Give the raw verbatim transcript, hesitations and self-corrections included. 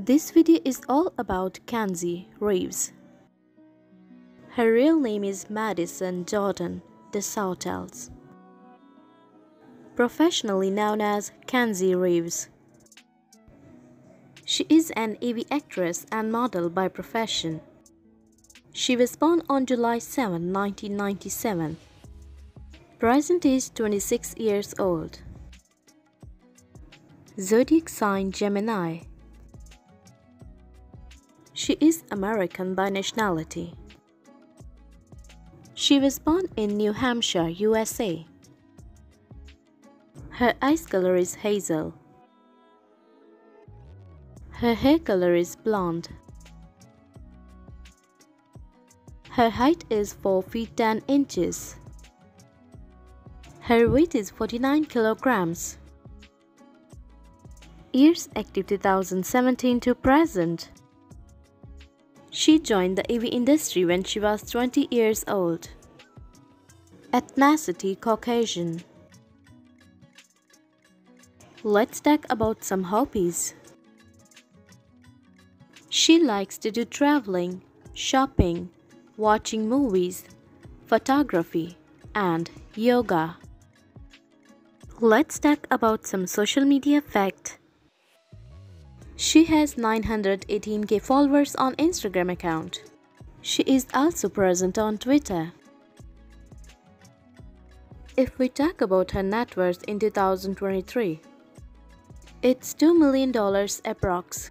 This video is all about Kenzie Reeves. Her real name is Madison Jordan DeSautels, professionally known as Kenzie Reeves. She is an T V actress and model by profession. She was born on July seventh, nineteen ninety-seven. Present age twenty-six years old. Zodiac sign Gemini. She is American by nationality. She was born in New Hampshire, U S A. Her eyes color is hazel. Her hair color is blonde. Her height is four feet ten inches. Her weight is forty-nine kilograms. Years active two thousand seventeen to present. She joined the T V industry when she was twenty years old. Ethnicity Caucasian. Let's talk about some hobbies. She likes to do traveling, shopping, watching movies, photography, and yoga. Let's talk about some social media facts. She has nine hundred eighteen K followers on Instagram account. She is also present on Twitter. If we talk about her net worth in two thousand twenty-three, it's two million dollars approx.